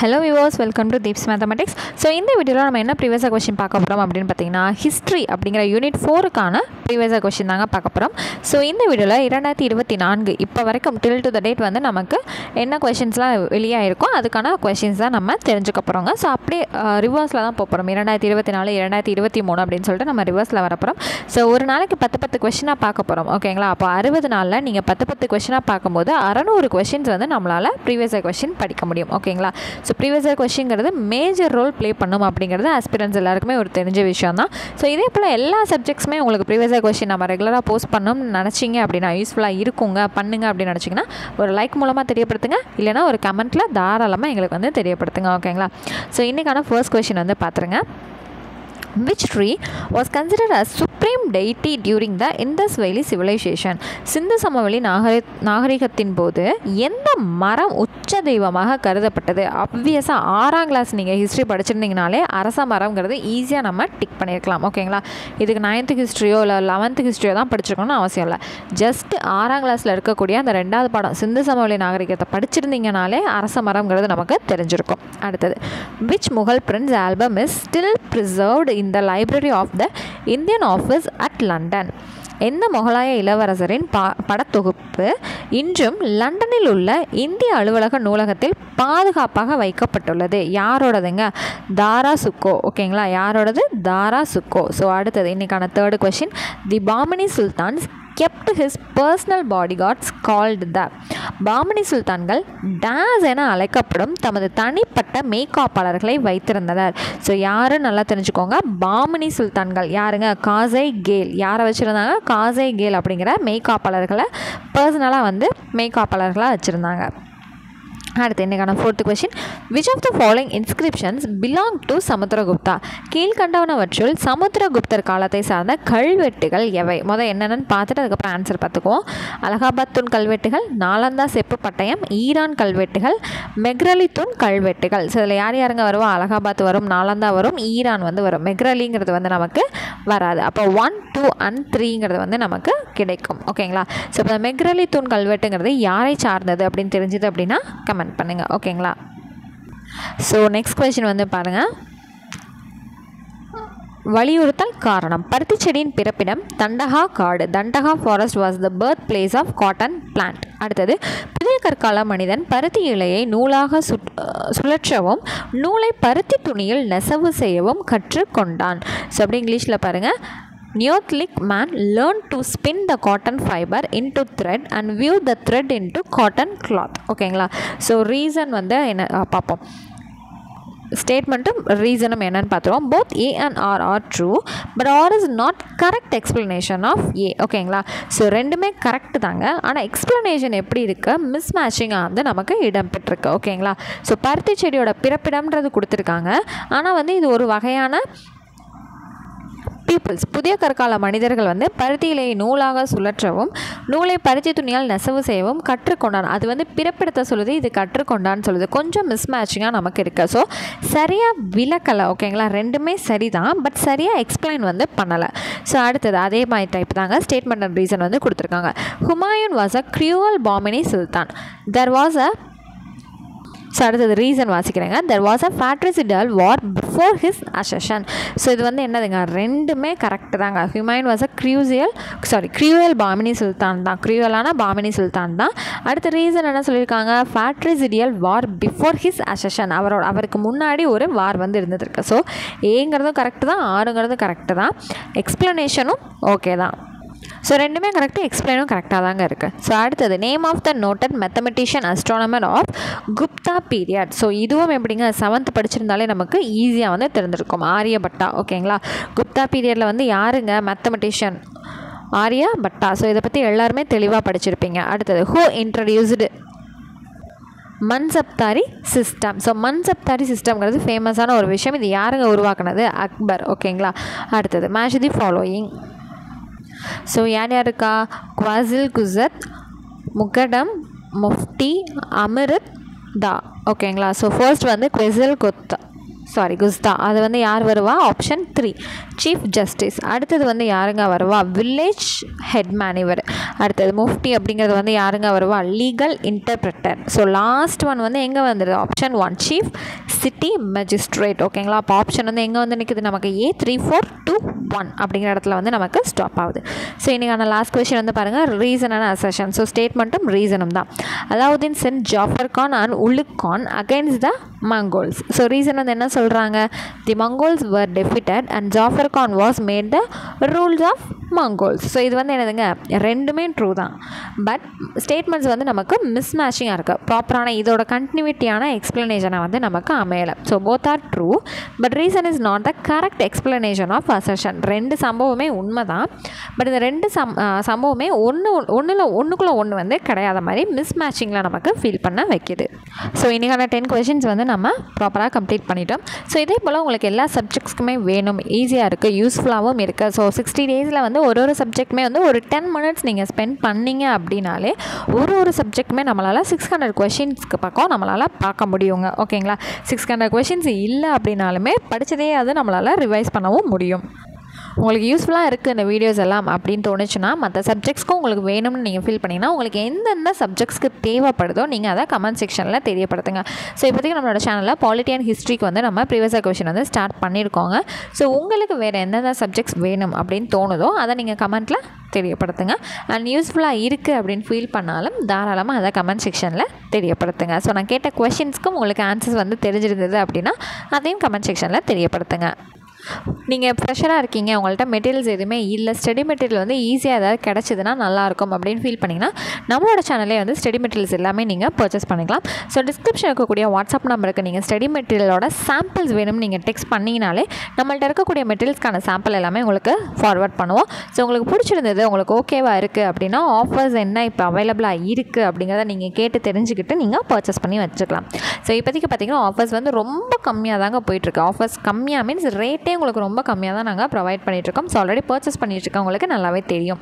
Hello viewers, welcome to Deep's Mathematics. So in this video we will see previous question history unit 4 previous question. So in this video 2024 ipo till to the date vanda namakku enna questions la veliya irukum adukana questions da nama therinjukaporonga. So appadi reverse la dhaan poporom 2024 2023 appdin solittu nama reverse la varaporom. So oru naalukku 10 10 question ah paakaporom okayla appo 60 naal la neenga 10 10 question ah paakumbodhu 600 questions vanda nammalaala previous question padikka mudiyum okayla. So previous question is a major role play pannum abingiradha aspirants ellarkume oru therinja vishayam dhaan. So idhe pole ella subjects me ungalku previous question nama regular post pannum nanachinga abina useful ah irukunga pannunga abina nanachinga oru like moolama theriyapaduthinga illana oru comment la dhaaralama engalukku vandu theriyapaduthinga okayla. So innikaana first question vandu paathrenga. Which tree was considered as supreme deity during the Indus Valley civilization? சிந்து சமவெளி நாகரிகத்தின் போது எந்த மரம் உச்ச தெய்வமாக கருதப்பட்டது? ஆப்வியஸா 6ஆம் கிளாஸ் நீங்க ஹிஸ்டரி படிச்சிருந்தீங்கனாலே அரச மரம்ங்கிறது ஈஸியா நம்ம டிக் பண்ணிரலாம் ஓகேங்களா. இதுக்கு 9th ஹிஸ்டரியோ இல்ல 11th ஹிஸ்டரியோ தான் படிச்சிருக்கணும்னு அவசியம் இல்ல. ஜஸ்ட் 6ஆம் கிளாஸ்ல இருக்க கூடிய அந்த இரண்டாவது பாடம் சிந்து சமவெளி நாகரிகத்தை படிச்சிருந்தீங்கனாலே அரச மரம்ங்கிறது நமக்கு தெரிஞ்சிருக்கும். அடுத்து which Mughal prince album is still preserved in the library of the Indian office at London? எந்த முகலாய இளவரசரின் படத்தொகுப்பு இன்றும் லண்டனில் உள்ள இந்திய அலுவலக நூலகத்தில் பாதுகாப்பாக வைக்கப்பட்டுள்ளது? யாரோடதுங்க? தாரா சுக்கோ ஓகேங்களா. யாரோடது? தாரா சுக்கோ. ஸோ அடுத்தது இன்னைக்கான third question. The Bahmani sultans kept his personal bodyguards called the Bahmani சுல்தான்கள் டாஸ் என அழைக்கப்படும் தமது தனிப்பட்ட மேக்காப்பாளர்களை வைத்திருந்தனர். ஸோ யாரும் நல்லா தெரிஞ்சுக்கோங்க, பாமினி சுல்தான்கள் யாருங்க? காசை கேல். யாரை வச்சுருந்தாங்க? காசை கேல் அப்படிங்கிற மேக்காப்பாளர்களை பர்சனலாக வந்து மேக்காப்பாளர்களாக வச்சுருந்தாங்க. அடுத்து இன்னைக்கான fourth question. Which of the following inscriptions belong to Samudragupta? கீழ்கண்டவனவற்றுள் சமுத்திரகுப்தர் காலத்தை சார்ந்த கல்வெட்டுகள் எவை? முதல் என்னென்னு பார்த்துட்டு அதுக்கப்புறம் ஆன்சர் பார்த்துக்குவோம். அலகாபாத் தூண் கல்வெட்டுகள், நாலந்தா செப்பு பட்டயம், ஈரான் கல்வெட்டுகள், மெக்ரலி தூண் கல்வெட்டுகள். ஸோ இதில் யார் யாருங்க வருவோம்? அலகாபாத் வரும், நாலந்தா வரும், ஈரான் வந்து வரும். மெக்ரலிங்கிறது வந்து நமக்கு வராது. அப்போ 1, 2 and 3ங்கிறது வந்து நமக்கு கிடைக்கும் ஓகேங்களா. ஸோ இப்போ மெக்ரலி தூண் கல்வெட்டுங்கிறது யாரை சார்ந்தது அப்படின்னு தெரிஞ்சது அப்படின்னா கமெண்ட் பண்ணுங்கள் ஓகேங்களா. ஸோ நெக்ஸ்ட் கொஸ்டின் வந்து பாருங்கள். வலியுறுத்தல் காரணம். பருத்தி செடியின் பிறப்பிடம் தண்டகா காடு. Dandaka forest was the birth place of cotton plant. அடுத்தது புதிய கற்கால மனிதன் பருத்தி இலையை நூலாக சுழற்றவும் நூலை பருத்தி துணியில் நெசவு செய்யவும் கற்றுக்கொண்டான். ஸோ அப்படி இங்கிலீஷில் பாருங்கள். Neolithic man learned to spin the cotton fiber into thread and weave the thread into cotton cloth ஓகேங்களா. ஸோ ரீசன் வந்து என்ன பார்ப்போம். ஸ்டேட்மெண்ட்டும் ரீசனும் என்னன்னு பார்த்துருவோம். both A and R are true but R is not correct explanation of A ஓகேங்களா. So ரெண்டுமே கரெக்ட் தாங்க, ஆனால் எக்ஸ்பிளனேஷன் எப்படி இருக்குது? மிஸ் மேட்சிங்காக வந்து நமக்கு இடம் பெற்றிருக்கு ஓகேங்களா. ஸோ பருத்தி செடியோட பிறப்பிடம்ன்றது கொடுத்துருக்காங்க, ஆனால் வந்து இது ஒரு வகையான பீப்புள்ஸ் புதிய கற்கால மனிதர்கள் வந்து பருத்தியிலையை நூலாக சுழற்றவும் நூலை பருத்தி துணியால் நெசவு செய்யவும் கற்றுக்கொண்டான். அது வந்து பிறப்பிடத்தை சொல்லுது, இது கற்றுக்கொண்டான்னு சொல்லுது. கொஞ்சம் மிஸ் மேட்சிங்காக நமக்கு இருக்குது. ஸோ சரியாக விளக்கலை ஓகேங்களா. ரெண்டுமே சரி தான், பட் சரியாக எக்ஸ்பிளைன் வந்து பண்ணலை. ஸோ அடுத்தது அதே மாதிரி டைப் தாங்க. ஸ்டேட்மெண்ட் அண்ட் ரீசன் வந்து கொடுத்துருக்காங்க. Humayun was a cruel Bahmani sultan. So அடுத்தது ரீசன் வாசிக்கிறேங்க. There was a ஃபேட்ரிசிடல் war before his accession. So இது வந்து என்னதுங்க? ரெண்டுமே கரெக்டு தாங்க. Humayun was a cruel Bahmani sultan தான். க்ரூவலான பாமினி சுல்தான் தான். அடுத்த ரீசன் என்ன சொல்லியிருக்காங்க? ஃபேட்ரிசிடியல் வார் பிஃபோர் ஹிஸ் அசஷன். அவருக்கு முன்னாடி ஒரு வார் வந்து இருந்ததுருக்கு. ஸோ ஏங்கிறதும் கரெக்டு தான், ஆறுங்கிறதும் கரெக்டு தான், எக்ஸ்ப்ளனேஷனும் ஓகே தான். ஸோ ரெண்டுமே கரெக்டு, எக்ஸ்பிளைனும் கரெக்டாக தாங்க இருக்குது. ஸோ அடுத்தது name of the noted mathematician astronomer of Gupta period. So இதுவும் எப்படிங்க? 7th படிச்சிருந்தாலே நமக்கு ஈஸியாக வந்து தெரிஞ்சிருக்கும். ஆரியபட்டா ஓகேங்களா. குப்தா பீரியடில் வந்து யாருங்க? மேத்தமெட்டிஷியன் ஆரியபட்டா. ஸோ இதை பற்றி எல்லாருமே தெளிவாக படிச்சிருப்பீங்க. அடுத்தது who introduced Mansabdari system. So Mansabdari சிஸ்டம்ங்கிறது ஃபேமஸான ஒரு விஷயம். இது யாருங்க உருவாக்குனது? அக்பர் ஓகேங்களா. அடுத்தது மேட்ச் தி ஃபாலோயிங். ஸோ யார் யாருக்கா? குவாசில் குசத், முகடம், முஃப்தி, அமிர்த் தா ஓகேங்களா. ஸோ ஃபர்ஸ்ட் வந்து குவாசில் குசத் sorry Gusta அது வந்து யார் வருவா option 3 chief justice அடுத்து வந்து யாருங்க வருவா village headman இவர் அடுத்து mufti அப்படிங்கிறது வந்து யாருங்க வருவா legal interpreter so last one வந்து எங்க வந்திருது option 1 chief city magistrate ஓகேங்களா அப்ப option வந்து எங்க வந்து நிக்குது நமக்கு A 3 4 2 1 அப்படிங்கிற இடத்துல வந்து நமக்கு ஸ்டாப் ஆகுது சோ இன்னைக்கான லாஸ்ட் क्वेश्चन வந்து பாருங்க reason and assertion so statementம் reasonம் தான் Alauddin sent Jafar Khan and Ulugh Khan against the Mongols so reason வந்து என்ன சொல்றாங்க the Mongols were defeated and Jafar Khan was made the rules of Mongols so இது வந்து என்னதுங்க ரெண்டுமே ட்ரூ தான் but statements வந்து நமக்கு mismatching ஆ இருக்கு ப்ராப்பரான இதோட கண்டினியூட்டியான எக்ஸ்பிளனேஷனை வந்து நமக்கு அமையல so both are true but reason is not the correct explanation of assertion ரெண்டு சம்பவமே உண்மைதான் பட் இந்த ரெண்டு சம்பவமே ஒண்ணுக்குள்ள ஒண்ணு வந்து கிடையாத மாதிரி mismatchingல நமக்கு ஃபீல் பண்ண வைக்குது so இன்னைக்கான 10 questions வந்து நம்ம ப்ராப்பரா கம்ப்ளீட் பண்ணிட்டோம் so இதே போல உங்களுக்கு எல்லா சப்ஜெக்ட்ஸ்க்குமே வேணும் ஈஸியா இருக்கு யூஸ்ஃபுல்லாவும் இருக்கு so 60 டேஸ்ல வந்து ஒரு சப்ஜெக்ட்மே வந்து ஒரு 10 minutes நீங்க ஸ்பெண்ட் பண்ணீங்க அப்படினாலே ஒரு சப்ஜெக்ட்மே நம்மளால 600 क्वेश्चंसக்கு பக்கம் நம்மளால பார்க்க முடியும்ங்க ஓகேங்களா 600 क्वेश्चंस இல்ல அப்படினாலுமே படிச்சதே அது நம்மளால ரிவைஸ் பண்ணவும் முடியும் உங்களுக்கு யூஸ்ஃபுல்லா இருக்கு இந்த வீடியோஸ் எல்லாம் அப்படினு தோணுச்சுனா மற்ற சப்ஜெக்ட்ஸ்க்கு உங்களுக்கு வேணும்னு நீங்க ஃபீல் பண்ணீங்கனா உங்களுக்கு எந்தெந்த சப்ஜெக்ட்ஸ்க்கு தேவைப்படுதோ நீங்க அத கமெண்ட் செக்ஷன்ல தெரியப்படுத்துங்க சோ இப்போதைக்கு நம்மளோட சேனல்ல பாலிட்டி அண்ட் ஹிஸ்டரிக்கு வந்து நம்ம ப்ரீவியஸ் क्वेश्चन வந்து ஸ்டார்ட் பண்ணிருக்கோங்க சோ உங்களுக்கு வேற எந்தெந்த சப்ஜெக்ட்ஸ் வேணும் அப்படினு தோணுதோ அத நீங்க கமெண்ட்ல தெரியப்படுத்துங்க and யூஸ்ஃபுல்லா இருக்கு அப்படினு ஃபீல் பண்ணாலும் தாராளமா அத கமெண்ட் செக்ஷன்ல தெரியப்படுத்துங்க சோ நான் கேட்ட क्वेश्चंसக்கு உங்களுக்கு ஆன்சர்ஸ் வந்து தெரிஞ்சிருந்தது அப்படினா அதையும் கமெண்ட் செக்ஷன்ல தெரியப்படுத்துங்க நீங்க ஃப்ரெஷரா இருக்கீங்க உங்கள்ட்ட மெட்டீரியல்ஸ் எதுமே இல்ல ஸ்டடி மெட்டீரியல் வந்து ஈஸியா ஏதாவது கிடைச்சதுனா நல்லா இருக்கும் அப்படினு ஃபீல் பண்ணீங்கனா நம்மளோட சேனல்ல வந்து ஸ்டடி மெட்டீரியல்ஸ் எல்லாமே நீங்க பர்சேஸ் பண்ணிக்கலாம் சோ டிஸ்கிரிப்ஷன்ல இருக்க கூடிய வாட்ஸ்அப் நம்பருக்கு நீங்க ஸ்டடி மெட்டீரியலோட சாம்பிள்ஸ் வேணும் நீங்க டெக்ஸ்ட் பண்ணீங்கனாலே நம்மள்ட்ட இருக்க கூடிய மெட்டீரியல்ஸ்கான சாம்பிள் எல்லாமே உங்களுக்கு ஃபார்வர்ட் பண்ணுவோம் சோ உங்களுக்கு பிடிச்சிருந்தது உங்களுக்கு ஓகேவா இருக்கு அப்படினா ஆஃபர்ஸ் என்ன இப்ப அவேலபிளா இருக்கு அப்படிங்கறத நீங்க கேட்டு தெரிஞ்சிக்கிட்டு நீங்க பர்சேஸ் பண்ணி வச்சுக்கலாம் சோ இப்போதைக்கு பாத்தீங்கன்னா ஆஃபர்ஸ் வந்து ரொம்ப கம்மியா தாங்க போயிட்டு இருக்கு ஆஃபர்ஸ் கம்மியா மீன்ஸ் ரேட் உங்களுக்கு ரொம்ப கம்மியா தான் நாங்க ப்ரொவைட் பண்ணிட்டு இருக்கோம் சோ ஆல்ரெடி பர்சேஸ் பண்ணிட்டு இருக்கவங்க உங்களுக்கு நல்லாவே தெரியும்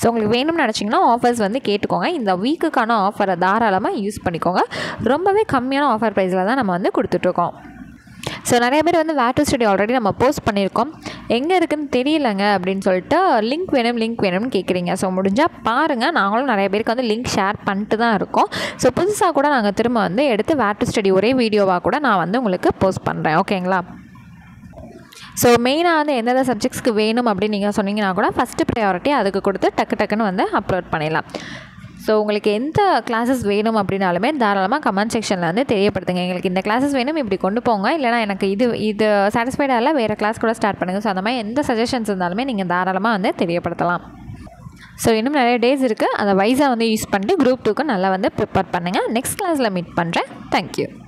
சோ உங்களுக்கு வேணும்னு நினைச்சீங்கன்னா ஆஃபர்ஸ் வந்து கேட்டுக்கோங்க இந்த வீக்குக்கான ஆஃபரை தாராளமா யூஸ் பண்ணிக்கோங்க ரொம்பவே கம்மியான ஆஃபர் பிரைஸ்ல தான் நம்ம வந்து கொடுத்துட்டு இருக்கோம் சோ நிறைய பேர் வந்து வேர் டு ஸ்டடி ஆல்ரெடி நம்ம போஸ்ட் பண்ணிருக்கோம் எங்க இருக்குன்னு தெரியலங்க அப்படினு சொல்லிட்டு லிங்க் வேணும்னு கேக்குறீங்க சோ முடிஞ்சா பாருங்க நாங்களும் நிறைய பேருக்கு வந்து லிங்க் ஷேர் பண்ணிட்டு தான் இருக்கோம் சோ புதுசா கூட நாங்க திரும்ப வந்து எடுத்து வேர் டு ஸ்டடி ஒரே வீடியோவா கூட நான் வந்து உங்களுக்கு போஸ்ட் பண்றேன் ஓகேங்களா சோ மெயினா வந்து என்னென்ன சப்ஜெக்ட்ஸ்க்கு வேணும் அப்படி நீங்க சொன்னீங்கனா கூட ஃபர்ஸ்ட் பிரையாரிட்டி அதுக்கு கொடுத்து டக்குன்னு வந்து அப்லோட் பண்ணலாம் சோ உங்களுக்கு எந்த கிளாसेस வேணும் அப்படினாலுமே தாராளமா கமெண்ட் செக்ஷன்ல வந்து தெரியப்படுத்துங்க உங்களுக்கு இந்த கிளாसेस வேணும் இப்படி கொண்டு போங்க இல்லனா எனக்கு இது satisfied ஆல வேற கிளாஸ் கூட ஸ்டார்ட் பண்ணுங்க சோ அந்த மாதிரி எந்த சஜஷன்ஸ் இருந்தாலுமே நீங்க தாராளமா வந்து தெரியப்படுத்தலாம் சோ இன்னும் நிறைய டேஸ் இருக்கு அத வைஸா வந்து யூஸ் பண்ணிட்டு group 2க்கு நல்லா வந்து prepare பண்ணுங்க next classல மீட் பண்றேன் thank you